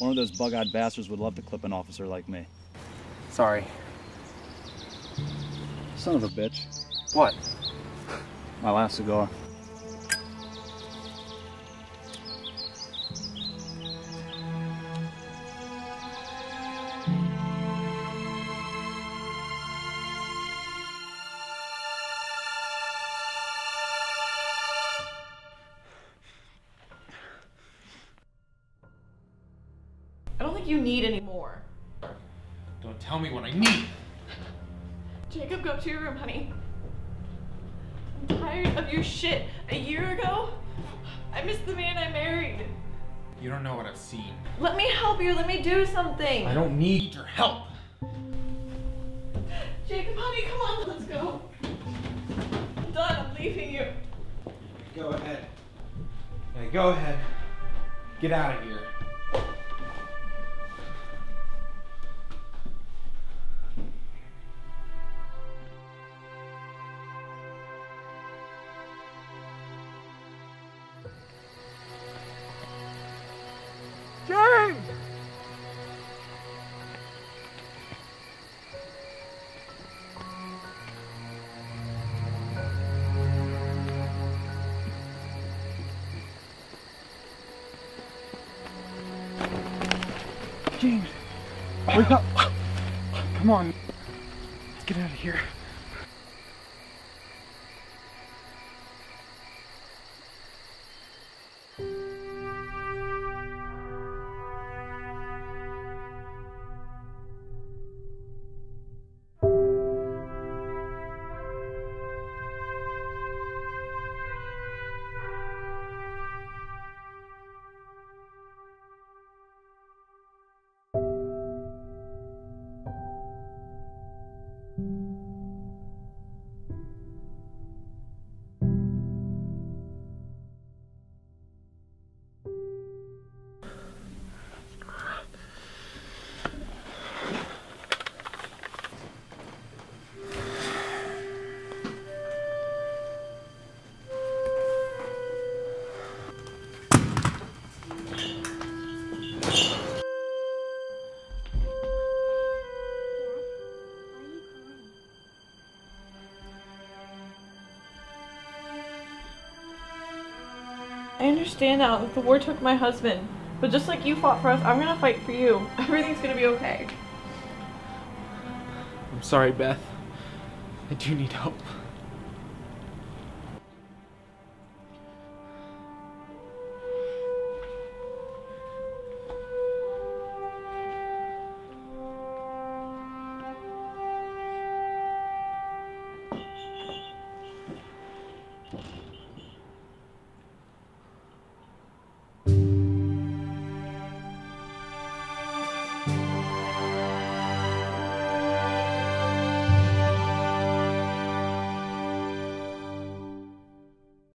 One of those bug-eyed bastards would love to clip an officer like me. Sorry. Son of a bitch. What? My last cigar. I don't think you need any more. Don't tell me what I need! Jacob, go to your room, honey. I'm tired of your shit. A year ago, I missed the man I married. You don't know what I've seen. Let me help you. Let me do something. I don't need your help. Jacob, honey, come on. Let's go. I'm done. I'm leaving you. Go ahead. Now go ahead. Get out of here. James! James, wake up! Come on, let's get out of here. I understand now that the war took my husband, but just like you fought for us, I'm gonna fight for you. Everything's gonna be okay. I'm sorry, Beth. I do need help.